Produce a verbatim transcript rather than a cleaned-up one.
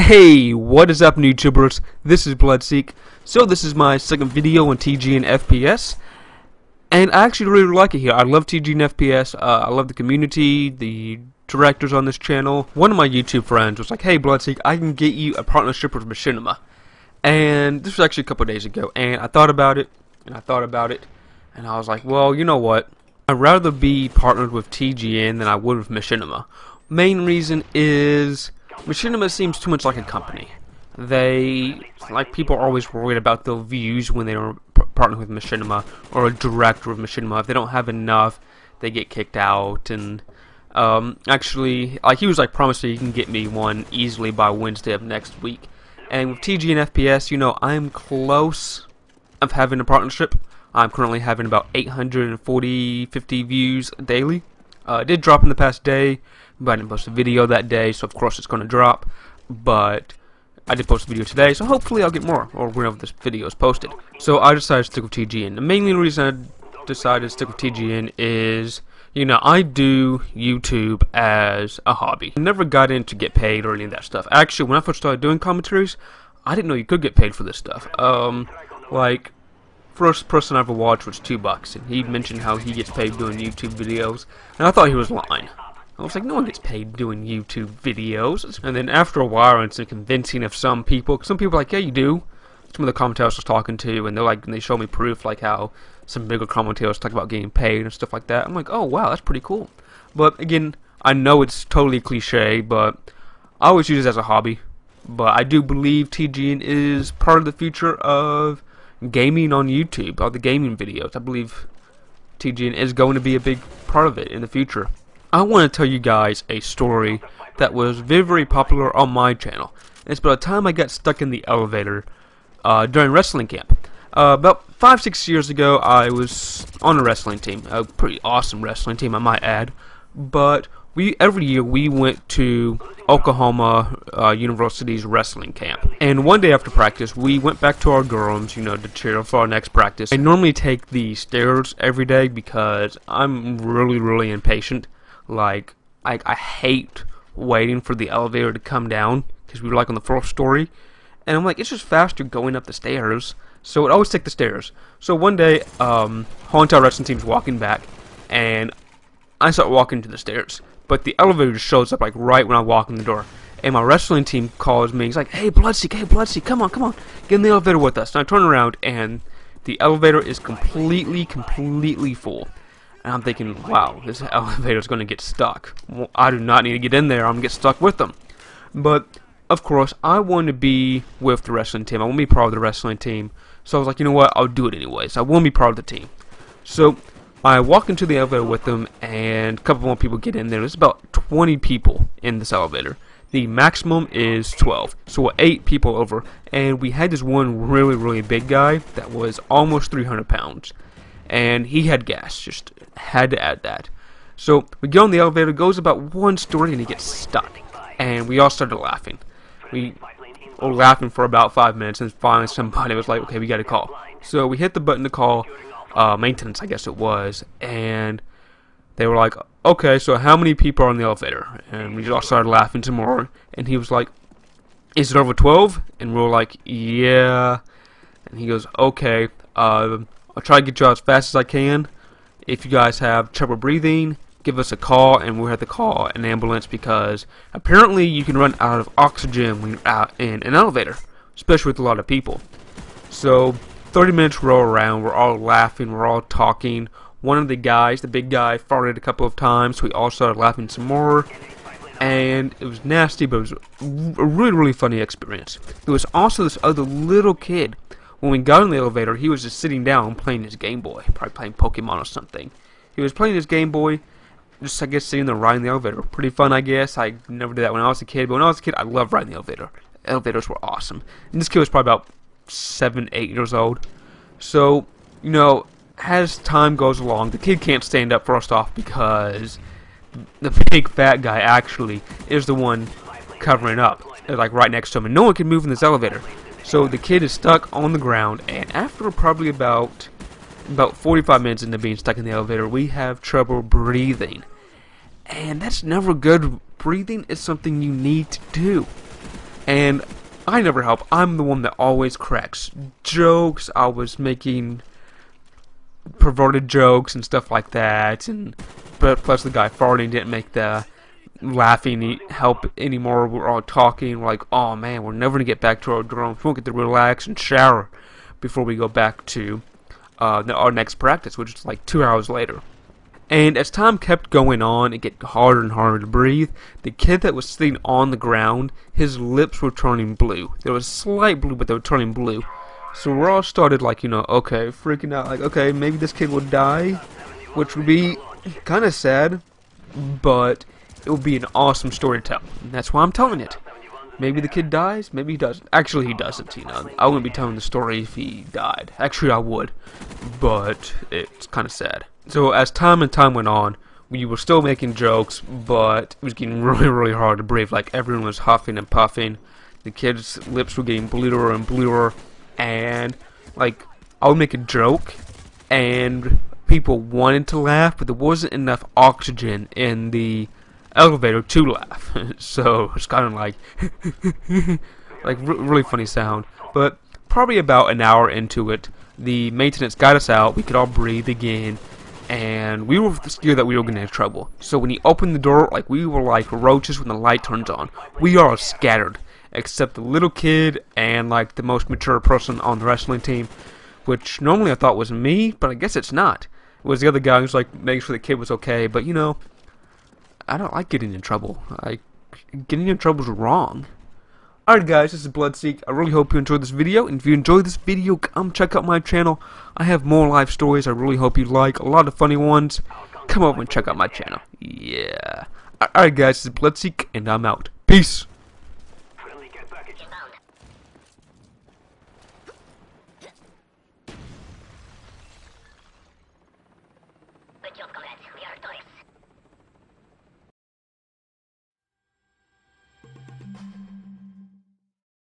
Hey, what is up, YouTubers? This is Bloodseek. So this is my second video on T G N F P S, and I actually really like it here. I love T G N F P S. Uh, I love the community, the directors on this channel. One of my YouTube friends was like, "Hey, Bloodseek, I can get you a partnership with Machinima," and this was actually a couple days ago. And I thought about it, and I thought about it, and I was like, "Well, you know what? I'd rather be partnered with T G N than I would with Machinima." Main reason is, Machinima seems too much like a company. They, like, people are always worried about their views when they are partnering with Machinima or a director of Machinima. If they don't have enough, they get kicked out. And um, actually, like, he was like, "Promise me you can get me one easily by Wednesday of next week." And with T G N F P S, you know, I'm close of having a partnership. I'm currently having about eight hundred forty, fifty views daily. Uh, it did drop in the past day, but I didn't post a video that day, so of course it's going to drop. But I did post a video today, so hopefully I'll get more, or whenever this video is posted. So I decided to stick with T G N. The main reason I decided to stick with T G N is, you know, I do YouTube as a hobby. I never got in to get paid or any of that stuff. Actually, when I first started doing commentaries, I didn't know you could get paid for this stuff. Um, like, first person I ever watched was Two Bucks, and he mentioned how he gets paid doing YouTube videos, and I thought he was lying. I was like, no one gets paid doing YouTube videos. And then after a while, it's the convincing of some people. Some people are like, yeah, you do. Some of the commentators I was talking to, and they're like, and they show me proof, like how some bigger commentators talk about getting paid and stuff like that. I'm like, oh wow, that's pretty cool. But again, I know it's totally cliche, but I always use it as a hobby. But I do believe T G N is part of the future of gaming on YouTube, or the gaming videos. I believe T G N is going to be a big part of it in the future. I want to tell you guys a story that was very, very popular on my channel. It's about the time I got stuck in the elevator uh, during wrestling camp. Uh, about five, six years ago, I was on a wrestling team, a pretty awesome wrestling team, I might add. But we every year we went to Oklahoma uh, University's wrestling camp. And one day after practice, we went back to our dorms, you know, to cheer for our next practice. I normally take the stairs every day because I'm really, really impatient. Like, I, I hate waiting for the elevator to come down, because we were like on the fourth story, and I'm like, it's just faster going up the stairs, so it always took the stairs. So one day, um, whole entire wrestling team's walking back, and I start walking to the stairs, but the elevator just shows up like right when I walk in the door, and my wrestling team calls me. He's like, hey Bloodseek, hey Bloodseek, come on, come on, get in the elevator with us. And I turn around, and the elevator is completely, completely full. And I'm thinking, wow, this elevator's going to get stuck. Well, I do not need to get in there. I'm going to get stuck with them. But, of course, I want to be with the wrestling team. I want to be part of the wrestling team. So I was like, you know what? I'll do it anyways. I want to be part of the team. So I walk into the elevator with them, and a couple more people get in there. There's about twenty people in this elevator. The maximum is twelve. So we're eight people over. And we had this one really, really big guy that was almost three hundred pounds. And he had gas, just had to add that. So we get on the elevator, goes about one story, and he gets stuck. And we all started laughing. We were laughing for about five minutes, and finally somebody was like, okay, we got to call. So we hit the button to call uh, maintenance, I guess it was. And they were like, okay, so how many people are on the elevator? And we all started laughing some more. And he was like, is it over twelve? And we were like, yeah. And he goes, okay, uh... I'll try to get you out as fast as I can. If you guys have trouble breathing, give us a call, and we'll have to call an ambulance, because apparently you can run out of oxygen when you're out in an elevator, especially with a lot of people. So thirty minutes roll around, we're all laughing, we're all talking. One of the guys, the big guy, farted a couple of times, so we all started laughing some more. And it was nasty, but it was a really, really funny experience. There was also this other little kid. When we got in the elevator, he was just sitting down playing his Game Boy, probably playing Pokemon or something. He was playing his Game Boy, just, I guess, sitting there riding the elevator. Pretty fun, I guess. I never did that when I was a kid, but when I was a kid, I loved riding the elevator. Elevators were awesome. And this kid was probably about seven, eight years old. So, you know, as time goes along, the kid can't stand up first off, because the big fat guy actually is the one covering up, like right next to him, and no one can move in this elevator. So the kid is stuck on the ground, and after probably about about forty-five minutes into being stuck in the elevator, we have trouble breathing. And that's never good. Breathing is something you need to do. and I never help. I'm the one that always cracks jokes. I was making perverted jokes and stuff like that, and but plus the guy farting didn't make the laughing help anymore. We're all talking, we're like, oh man, we're never gonna get back to our drones. We'll get to relax and shower before we go back to uh, our next practice, which is like two hours later. And as time kept going on, it got harder and harder to breathe. The kid that was sitting on the ground, his lips were turning blue. There was slight blue, but they were turning blue. So we're all started like, you know, okay, freaking out, like, okay, maybe this kid will die, which would be kind of sad, but it would be an awesome story to tell. And that's why I'm telling it. Maybe the kid dies, maybe he doesn't. Actually, he doesn't, you know. I wouldn't be telling the story if he died. Actually, I would, but it's kind of sad. So as time and time went on, we were still making jokes, but it was getting really, really hard to breathe. Like, everyone was huffing and puffing. The kid's lips were getting bluer and bluer. And, like, I would make a joke, and people wanted to laugh, but there wasn't enough oxygen in the elevator to laugh. So it's kind of like like re really funny sound. But probably about an hour into it, the maintenance got us out. We could all breathe again, and we were scared that we were gonna have trouble. So when he opened the door, like, we were like roaches when the light turns on. We are scattered, except the little kid and like the most mature person on the wrestling team, which normally I thought was me, but I guess it's not. It was the other guy who's like making sure the kid was okay. But you know, I don't like getting in trouble. Like, getting in trouble is wrong. Alright guys, this is Bloodseek. I really hope you enjoyed this video, and if you enjoyed this video, come check out my channel. I have more life stories I really hope you like, a lot of funny ones. Come over and check out my channel. Yeah. Alright guys, this is Bloodseek, and I'm out. Peace!